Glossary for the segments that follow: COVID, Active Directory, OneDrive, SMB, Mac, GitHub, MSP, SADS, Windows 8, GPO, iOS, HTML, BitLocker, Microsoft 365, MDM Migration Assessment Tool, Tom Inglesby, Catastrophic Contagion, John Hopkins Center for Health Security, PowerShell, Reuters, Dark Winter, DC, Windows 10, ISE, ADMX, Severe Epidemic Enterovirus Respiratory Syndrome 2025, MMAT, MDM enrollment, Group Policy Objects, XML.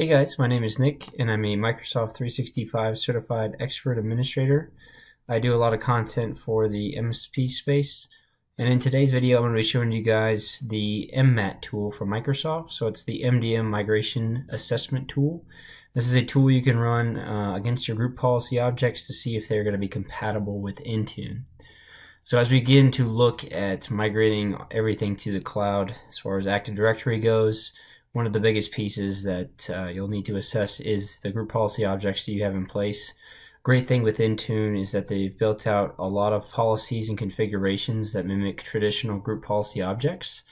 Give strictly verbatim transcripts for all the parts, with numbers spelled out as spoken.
Hey guys, my name is Nick and I'm a Microsoft three sixty-five certified expert administrator. I do a lot of content for the M S P space, and in today's video I'm going to be showing you guys the M MAT tool from Microsoft. So it's the M D M Migration Assessment Tool. This is a tool you can run uh, against your group policy objects to see if they're going to be compatible with Intune. So as we begin to look at migrating everything to the cloud as far as Active Directory goes, one of the biggest pieces that uh, you'll need to assess is the group policy objects that you have in place. Great thing with Intune is that they've built out a lot of policies and configurations that mimic traditional group policy objects.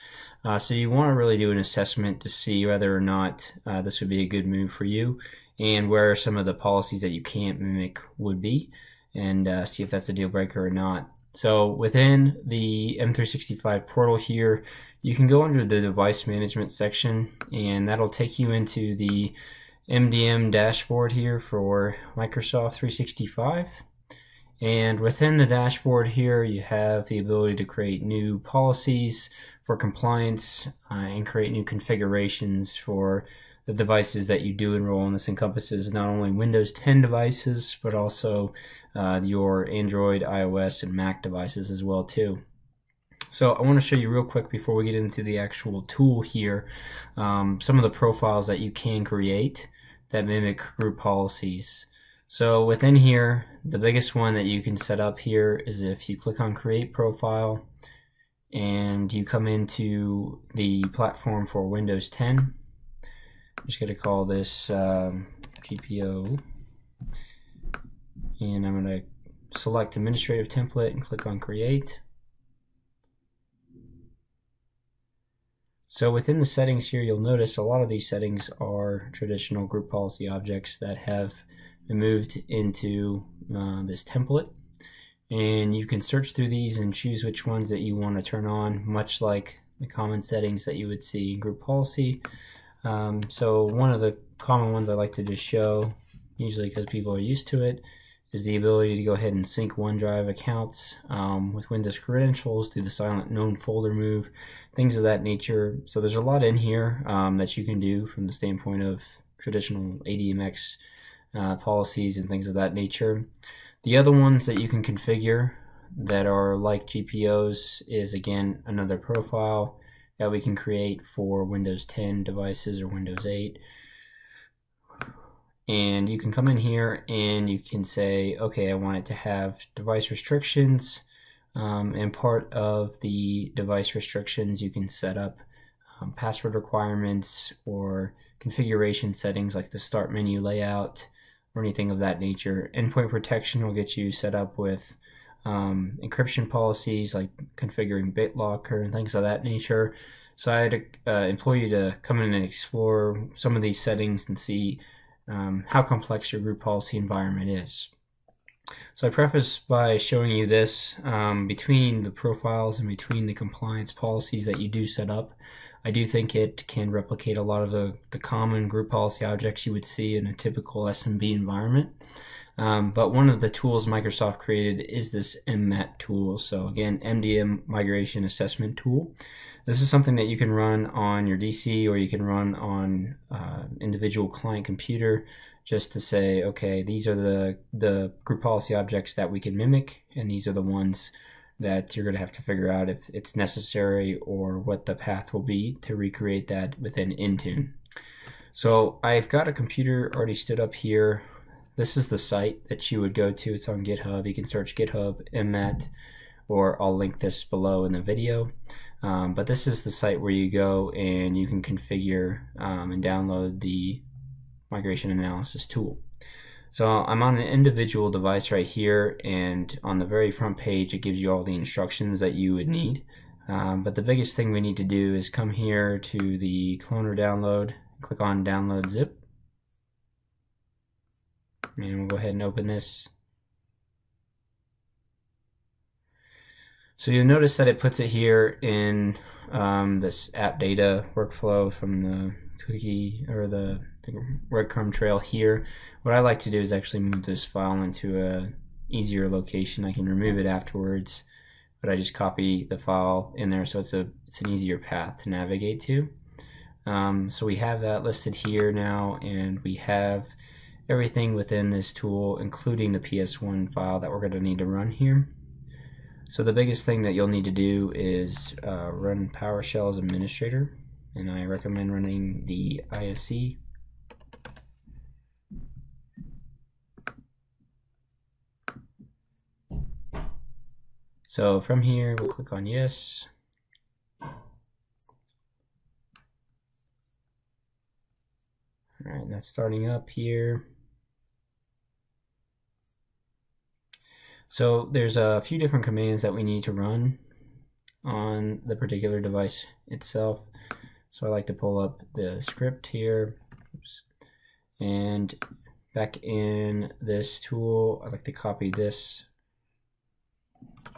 Uh, so you want to really do an assessment to see whether or not uh, this would be a good move for you and where some of the policies that you can't mimic would be, and uh, see if that's a deal breaker or not. So within the M three sixty-five portal here, you can go under the device management section, and that'll take you into the M D M dashboard here for Microsoft three sixty-five. And within the dashboard here, you have the ability to create new policies for compliance uh, and create new configurations for the devices that you do enroll in. This encompasses not only Windows ten devices, but also uh, your Android, iOS, and Mac devices as well too. So I want to show you real quick before we get into the actual tool here, um, some of the profiles that you can create that mimic group policies. So within here, the biggest one that you can set up here is if you click on Create Profile and you come into the platform for Windows ten. I'm just going to call this um, G P O, and I'm going to select Administrative Template and click on Create. So within the settings here, you'll notice a lot of these settings are traditional group policy objects that have been moved into uh, this template. And you can search through these and choose which ones that you want to turn on, much like the common settings that you would see in group policy. Um, so one of the common ones I like to just show, usually because people are used to it, is the ability to go ahead and sync OneDrive accounts um, with Windows credentials, do the silent known folder move, things of that nature. So there's a lot in here um, that you can do from the standpoint of traditional A D M X uh, policies and things of that nature. The other ones that you can configure that are like G P Os is, again, another profile that we can create for Windows ten devices or Windows eight. And you can come in here and you can say, okay, I want it to have device restrictions, um, and part of the device restrictions you can set up um, password requirements or configuration settings like the start menu layout or anything of that nature. Endpoint protection will get you set up with um, encryption policies like configuring BitLocker and things of that nature. So I'd uh, implore you to come in and explore some of these settings and see Um, how complex your group policy environment is. So I preface by showing you this um, between the profiles and between the compliance policies that you do set up. I do think it can replicate a lot of the, the common group policy objects you would see in a typical S M B environment. Um, but one of the tools Microsoft created is this M MAT tool. So again, M D M Migration Assessment Tool. This is something that you can run on your D C, or you can run on uh, individual client computer, just to say, okay, these are the, the group policy objects that we can mimic, and these are the ones that you're going to have to figure out if it's necessary or what the path will be to recreate that within Intune. So I've got a computer already stood up here. This is the site that you would go to. It's on GitHub. You can search GitHub M MAT, or I'll link this below in the video. Um, but this is the site where you go and you can configure um, and download the migration analysis tool. So I'm on an individual device right here, and on the very front page it gives you all the instructions that you would need. Um, but the biggest thing we need to do is come here to the cloner download, click on download zip. And we'll go ahead and open this. So you'll notice that it puts it here in um, this app data workflow from the cookie or the, the breadcrumb trail here. What I like to do is actually move this file into a easier location. I can remove it afterwards, but I just copy the file in there, so it's a it's an easier path to navigate to. Um, so we have that listed here now, and we have everything within this tool, including the P S one file that we're going to need to run here. So the biggest thing that you'll need to do is uh, run PowerShell as administrator, and I recommend running the I S E. So from here, we'll click on yes. All right, that's starting up here. So there's a few different commands that we need to run on the particular device itself. So I like to pull up the script here. Oops. And back in this tool, I like to copy this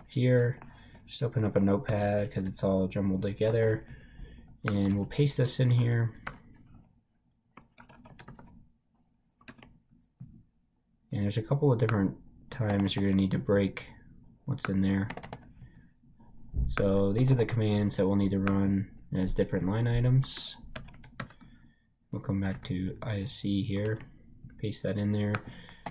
here. Just open up a notepad because it's all jumbled together. And we'll paste this in here. And there's a couple of different times you're going to need to break what's in there. So these are the commands that we'll need to run as different line items. We'll come back to I S E here, paste that in there.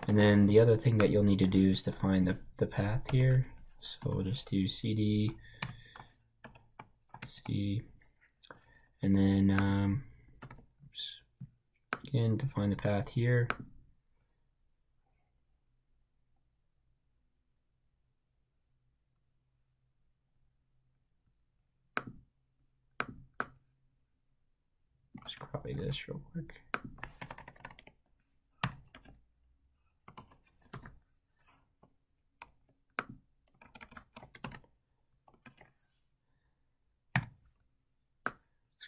And then the other thing that you'll need to do is to find the, the path here. So we'll just do C D, C, and then um, oops, again to find the path here. Just copy this real quick.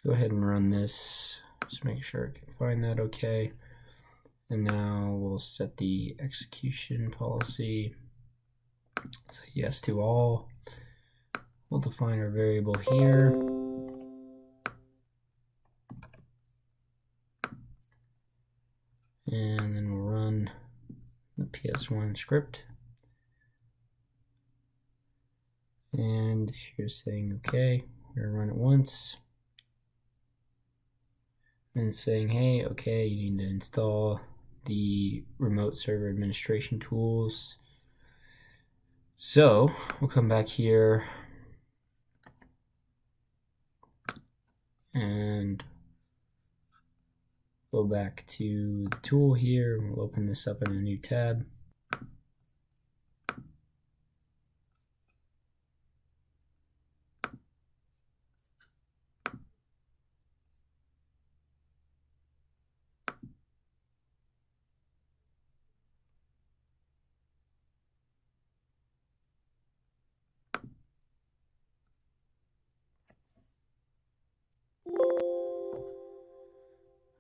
Let's go ahead and run this. Just make sure I can find that okay. And now we'll set the execution policy. Say yes to all. We'll define our variable here. And then we'll run the P S one script. And here's saying, okay, we're gonna run it once. And it's saying, hey, okay, you need to install the remote server administration tools. So we'll come back here and go back to the tool here, and we'll open this up in a new tab.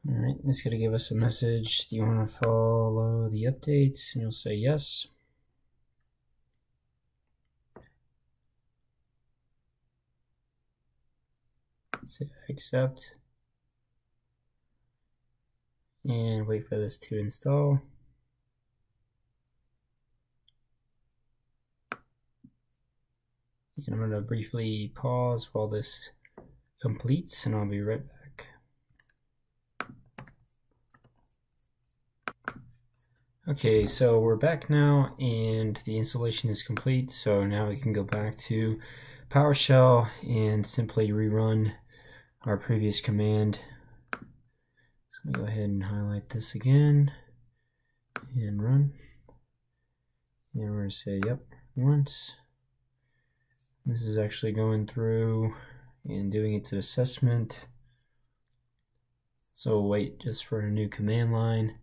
Alright, this is going to give us a message. Do you want to follow the updates? And you'll say yes. Say accept. And wait for this to install. And I'm going to briefly pause while this completes, and I'll be right back. Okay, so we're back now and the installation is complete, so now we can go back to PowerShell and simply rerun our previous command. So let me go ahead and highlight this again and run. And we're going to say yep once. This is actually going through and doing its assessment. So wait just for a new command line.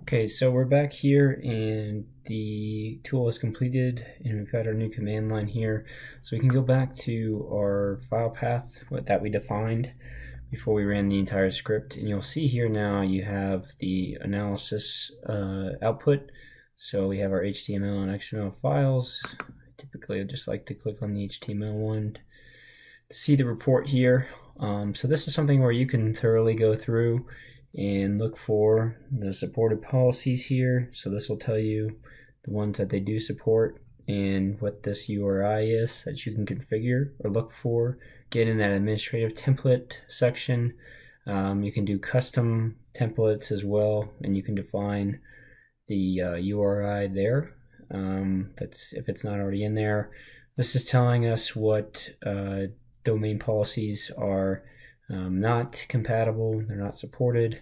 Okay, so we're back here and the tool is completed and we've got our new command line here. So we can go back to our file path that we defined before we ran the entire script. And you'll see here now you have the analysis uh, output. So we have our H T M L and X M L files. Typically I just like to click on the H T M L one to see the report here. Um, so this is something where you can thoroughly go through and look for the supported policies here. So this will tell you the ones that they do support and what this U R I is that you can configure or look for. Get in that administrative template section. Um, you can do custom templates as well, and you can define the uh, U R I there. Um, that's if it's not already in there. This is telling us what uh, domain policies are um, not compatible, they're not supported,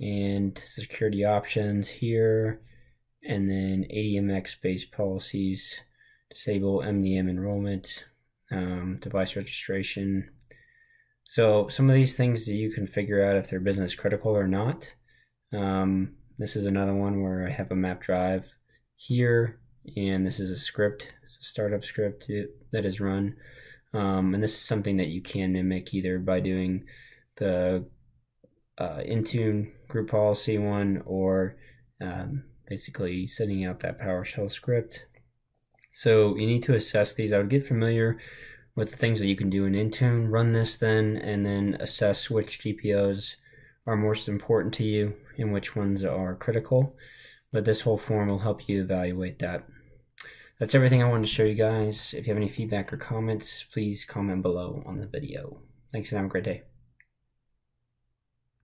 and security options here, and then A D M X based policies, disable M D M enrollment, um, device registration. So some of these things that you can figure out if they're business critical or not. Um, this is another one where I have a map drive here, and this is a script, it's a startup script that is run. Um, and this is something that you can mimic either by doing the uh, Intune group policy one, or um, basically sending out that PowerShell script. So you need to assess these. I would get familiar with the things that you can do in Intune, run this then, and then assess which G P Os are most important to you and which ones are critical. But this whole form will help you evaluate that. That's everything I wanted to show you guys. If you have any feedback or comments, please comment below on the video. Thanks and have a great day.